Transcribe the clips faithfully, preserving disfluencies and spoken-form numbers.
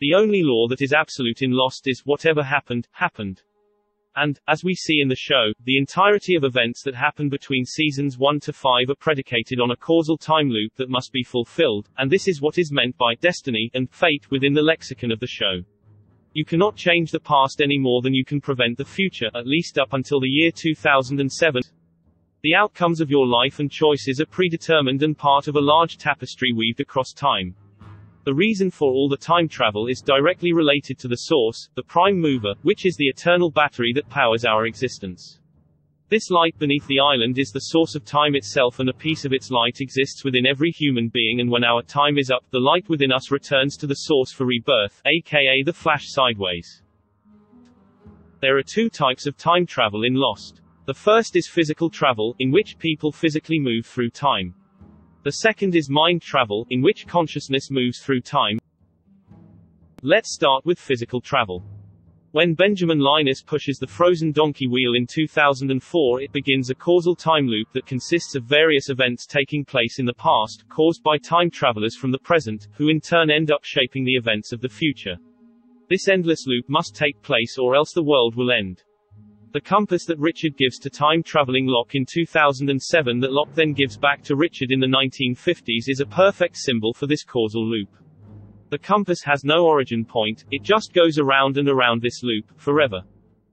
The only law that is absolute in Lost is, whatever happened, happened. And, as we see in the show, the entirety of events that happen between seasons one to five are predicated on a causal time loop that must be fulfilled, and this is what is meant by destiny and fate within the lexicon of the show. You cannot change the past any more than you can prevent the future, at least up until the year two thousand seven. The outcomes of your life and choices are predetermined and part of a large tapestry weaved across time. The reason for all the time travel is directly related to the source, the prime mover, which is the eternal battery that powers our existence. This light beneath the island is the source of time itself, and a piece of its light exists within every human being, and when our time is up, the light within us returns to the source for rebirth, aka the flash sideways. There are two types of time travel in Lost. The first is physical travel, in which people physically move through time. The second is mind travel, in which consciousness moves through time. Let's start with physical travel. When Benjamin Linus pushes the frozen donkey wheel in two thousand four, it begins a causal time loop that consists of various events taking place in the past, caused by time travelers from the present, who in turn end up shaping the events of the future. This endless loop must take place, or else the world will end. The compass that Richard gives to time-traveling Locke in two thousand seven, that Locke then gives back to Richard in the nineteen fifties, is a perfect symbol for this causal loop. The compass has no origin point, it just goes around and around this loop, forever.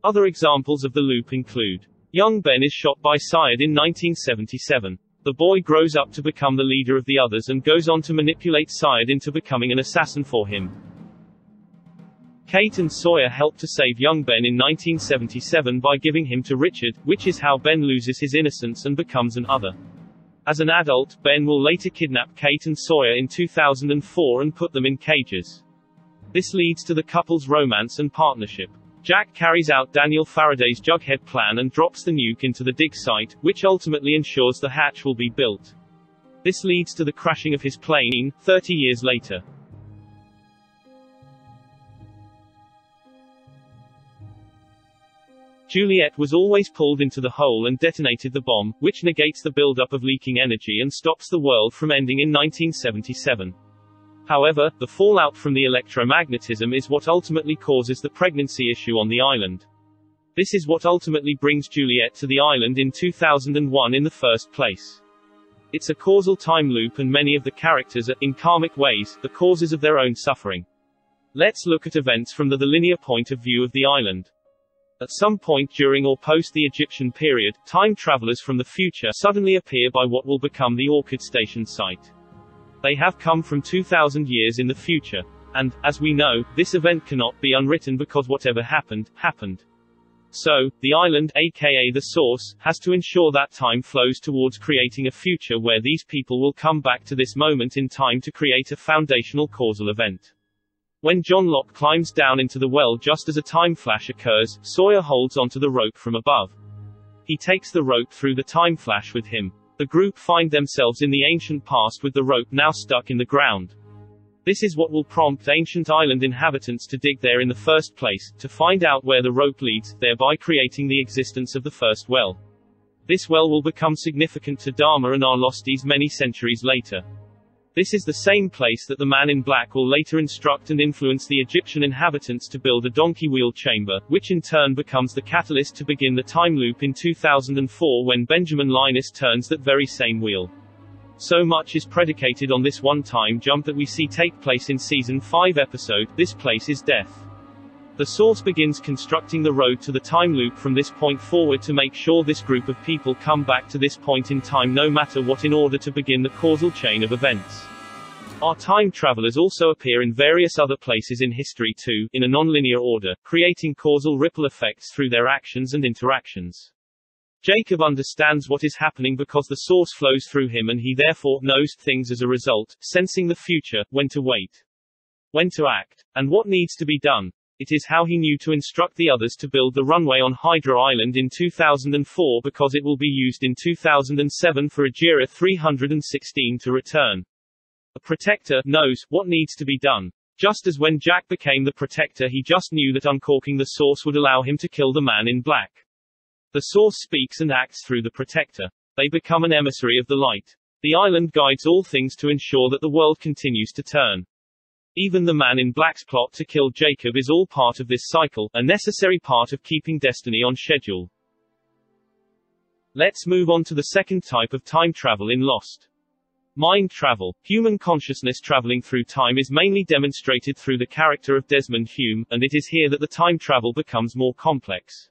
Other examples of the loop include: young Ben is shot by Syed in nineteen seventy-seven. The boy grows up to become the leader of the others and goes on to manipulate Syed into becoming an assassin for him. Kate and Sawyer help to save young Ben in nineteen seventy-seven by giving him to Richard, which is how Ben loses his innocence and becomes an other. As an adult, Ben will later kidnap Kate and Sawyer in two thousand four and put them in cages. This leads to the couple's romance and partnership. Jack carries out Daniel Faraday's Jughead plan and drops the nuke into the dig site, which ultimately ensures the hatch will be built. This leads to the crashing of his plane, thirty years later. Juliet was always pulled into the hole and detonated the bomb, which negates the buildup of leaking energy and stops the world from ending in nineteen seventy-seven. However, the fallout from the electromagnetism is what ultimately causes the pregnancy issue on the island. This is what ultimately brings Juliet to the island in two thousand one in the first place. It's a causal time loop, and many of the characters are, in karmic ways, the causes of their own suffering. Let's look at events from the, the linear point of view of the island. At some point during or post the Egyptian period, time travelers from the future suddenly appear by what will become the Orchid Station site. They have come from two thousand years in the future. And, as we know, this event cannot be unwritten because whatever happened, happened. So, the island, aka the source, has to ensure that time flows towards creating a future where these people will come back to this moment in time to create a foundational causal event. When John Locke climbs down into the well just as a time flash occurs, Sawyer holds onto the rope from above. He takes the rope through the time flash with him. The group find themselves in the ancient past with the rope now stuck in the ground. This is what will prompt ancient island inhabitants to dig there in the first place, to find out where the rope leads, thereby creating the existence of the first well. This well will become significant to Dharma and our Losties many centuries later. This is the same place that the Man in Black will later instruct and influence the Egyptian inhabitants to build a donkey wheel chamber, which in turn becomes the catalyst to begin the time loop in two thousand four when Benjamin Linus turns that very same wheel. So much is predicated on this one-time jump that we see take place in Season five episode, This Place is Death. The source begins constructing the road to the time loop from this point forward to make sure this group of people come back to this point in time no matter what, in order to begin the causal chain of events. Our time travelers also appear in various other places in history too, in a non-linear order, creating causal ripple effects through their actions and interactions. Jacob understands what is happening because the source flows through him, and he therefore knows things as a result, sensing the future, when to wait, when to act, and what needs to be done. It is how he knew to instruct the others to build the runway on Hydra Island in two thousand four because it will be used in two thousand seven for Ajira three hundred sixteen to return. A protector knows what needs to be done. Just as when Jack became the protector, he just knew that uncorking the source would allow him to kill the Man in Black. The source speaks and acts through the protector. They become an emissary of the light. The island guides all things to ensure that the world continues to turn. Even the Man in Black's plot to kill Jacob is all part of this cycle, a necessary part of keeping destiny on schedule. Let's move on to the second type of time travel in Lost. Mind travel. Human consciousness traveling through time is mainly demonstrated through the character of Desmond Hume, and it is here that the time travel becomes more complex.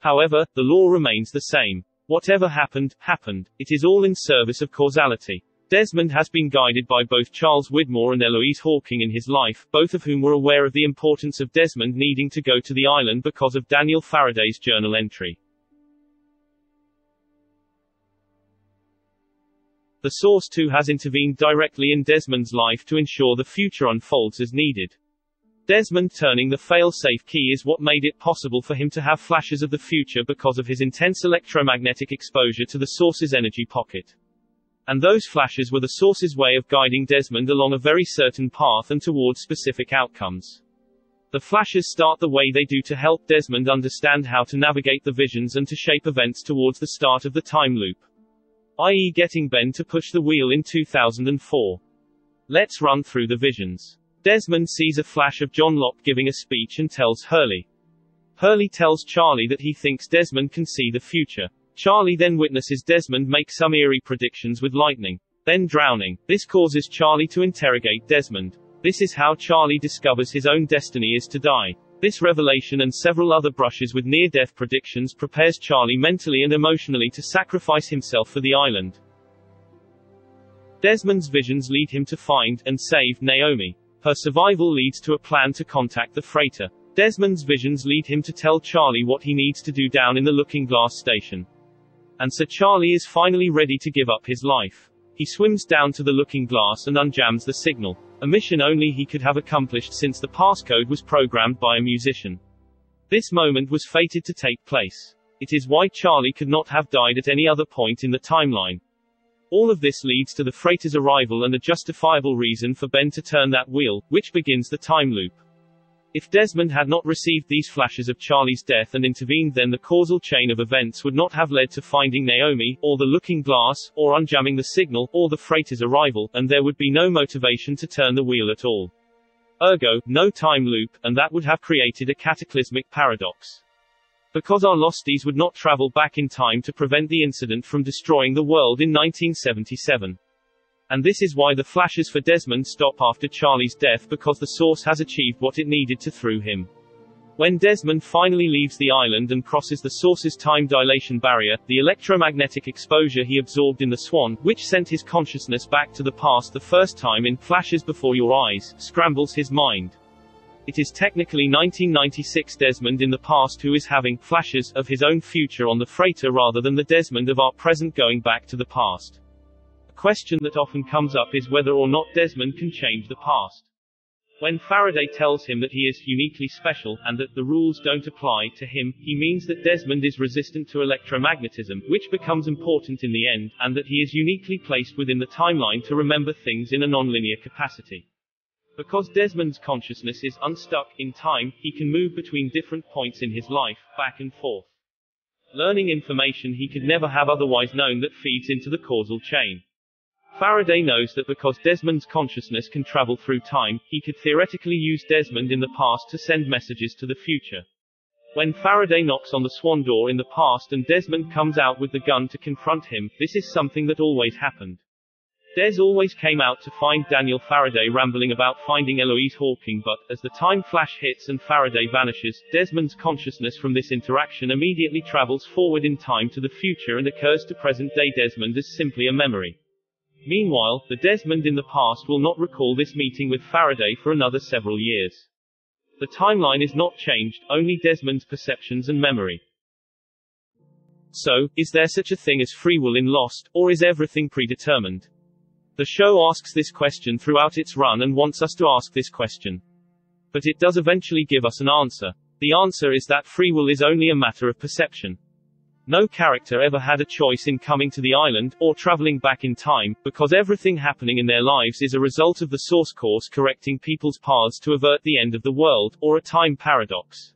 However, the law remains the same. Whatever happened, happened. It is all in service of causality. Desmond has been guided by both Charles Widmore and Eloise Hawking in his life, both of whom were aware of the importance of Desmond needing to go to the island because of Daniel Faraday's journal entry. The source too has intervened directly in Desmond's life to ensure the future unfolds as needed. Desmond turning the fail-safe key is what made it possible for him to have flashes of the future because of his intense electromagnetic exposure to the source's energy pocket. And those flashes were the source's way of guiding Desmond along a very certain path and toward specific outcomes. The flashes start the way they do to help Desmond understand how to navigate the visions and to shape events towards the start of the time loop, that is getting Ben to push the wheel in two thousand four. Let's run through the visions. Desmond sees a flash of John Locke giving a speech and tells Hurley. Hurley tells Charlie that he thinks Desmond can see the future. Charlie then witnesses Desmond make some eerie predictions with lightning, then drowning. This causes Charlie to interrogate Desmond. This is how Charlie discovers his own destiny is to die. This revelation and several other brushes with near-death predictions prepares Charlie mentally and emotionally to sacrifice himself for the island. Desmond's visions lead him to find and save Naomi. Her survival leads to a plan to contact the freighter. Desmond's visions lead him to tell Charlie what he needs to do down in the Looking Glass Station. And so Charlie is finally ready to give up his life. He swims down to the Looking Glass and unjams the signal, a mission only he could have accomplished since the passcode was programmed by a musician. This moment was fated to take place. It is why Charlie could not have died at any other point in the timeline. All of this leads to the freighter's arrival and a justifiable reason for Ben to turn that wheel, which begins the time loop. If Desmond had not received these flashes of Charlie's death and intervened, then the causal chain of events would not have led to finding Naomi, or the Looking Glass, or unjamming the signal, or the freighter's arrival, and there would be no motivation to turn the wheel at all. Ergo, no time loop, and that would have created a cataclysmic paradox. Because our Losties would not travel back in time to prevent the incident from destroying the world in nineteen seventy-seven. And this is why the flashes for Desmond stop after Charlie's death, because the source has achieved what it needed to through him. When Desmond finally leaves the island and crosses the source's time dilation barrier, the electromagnetic exposure he absorbed in the Swan, which sent his consciousness back to the past the first time in Flashes Before Your Eyes, scrambles his mind. It is technically nineteen ninety-six Desmond in the past who is having flashes of his own future on the freighter rather than the Desmond of our present going back to the past. The question that often comes up is whether or not Desmond can change the past. When Faraday tells him that he is uniquely special, and that the rules don't apply to him, he means that Desmond is resistant to electromagnetism, which becomes important in the end, and that he is uniquely placed within the timeline to remember things in a nonlinear capacity. Because Desmond's consciousness is unstuck in time, he can move between different points in his life, back and forth, learning information he could never have otherwise known that feeds into the causal chain. Faraday knows that because Desmond's consciousness can travel through time, he could theoretically use Desmond in the past to send messages to the future. When Faraday knocks on the Swan door in the past and Desmond comes out with the gun to confront him, this is something that always happened. Des always came out to find Daniel Faraday rambling about finding Eloise Hawking, but, as the time flash hits and Faraday vanishes, Desmond's consciousness from this interaction immediately travels forward in time to the future and occurs to present-day Desmond as simply a memory. Meanwhile, the Desmond in the past will not recall this meeting with Faraday for another several years. The timeline is not changed, only Desmond's perceptions and memory. So, is there such a thing as free will in Lost, or is everything predetermined? The show asks this question throughout its run and wants us to ask this question. But it does eventually give us an answer. The answer is that free will is only a matter of perception. No character ever had a choice in coming to the island, or traveling back in time, because everything happening in their lives is a result of the source course correcting people's paths to avert the end of the world, or a time paradox.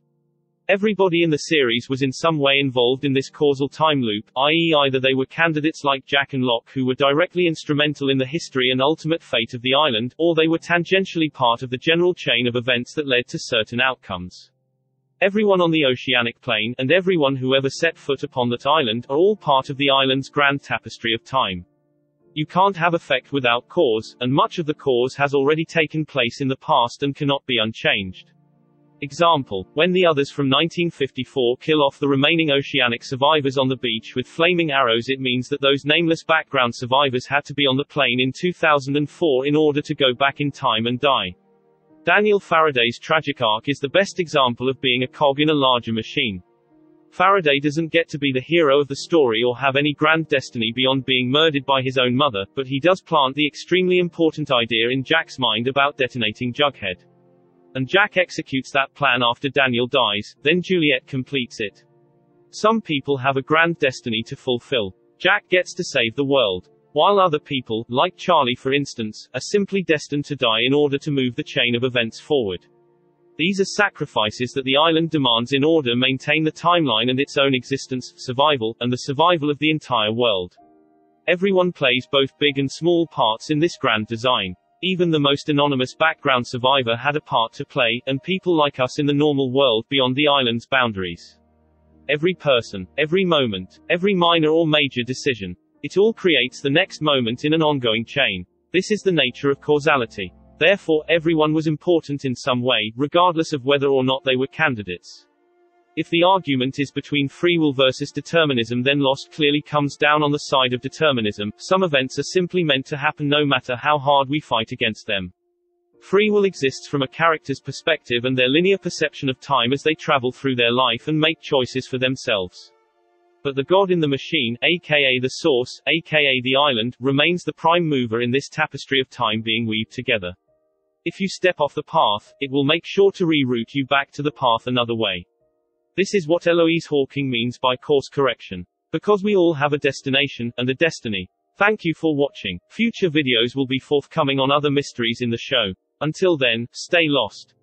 Everybody in the series was in some way involved in this causal time loop, that is either they were candidates like Jack and Locke who were directly instrumental in the history and ultimate fate of the island, or they were tangentially part of the general chain of events that led to certain outcomes. Everyone on the oceanic plain, and everyone who ever set foot upon that island, are all part of the island's grand tapestry of time. You can't have effect without cause, and much of the cause has already taken place in the past and cannot be unchanged. Example, when the others from nineteen fifty-four kill off the remaining oceanic survivors on the beach with flaming arrows, it means that those nameless background survivors had to be on the plane in two thousand four in order to go back in time and die. Daniel Faraday's tragic arc is the best example of being a cog in a larger machine. Faraday doesn't get to be the hero of the story or have any grand destiny beyond being murdered by his own mother, but he does plant the extremely important idea in Jack's mind about detonating Jughead. And Jack executes that plan after Daniel dies, then Juliet completes it. Some people have a grand destiny to fulfill. Jack gets to save the world, while other people, like Charlie for instance, are simply destined to die in order to move the chain of events forward. These are sacrifices that the island demands in order to maintain the timeline and its own existence, survival, and the survival of the entire world. Everyone plays both big and small parts in this grand design. Even the most anonymous background survivor had a part to play, and people like us in the normal world beyond the island's boundaries. Every person, every moment, every minor or major decision, it all creates the next moment in an ongoing chain. This is the nature of causality. Therefore, everyone was important in some way, regardless of whether or not they were candidates. If the argument is between free will versus determinism, then Lost clearly comes down on the side of determinism. Some events are simply meant to happen no matter how hard we fight against them. Free will exists from a character's perspective and their linear perception of time as they travel through their life and make choices for themselves. But the God in the machine, aka the source, aka the island, remains the prime mover in this tapestry of time being weaved together. If you step off the path, it will make sure to reroute you back to the path another way. This is what Eloise Hawking means by course correction. Because we all have a destination, and a destiny. Thank you for watching. Future videos will be forthcoming on other mysteries in the show. Until then, stay lost.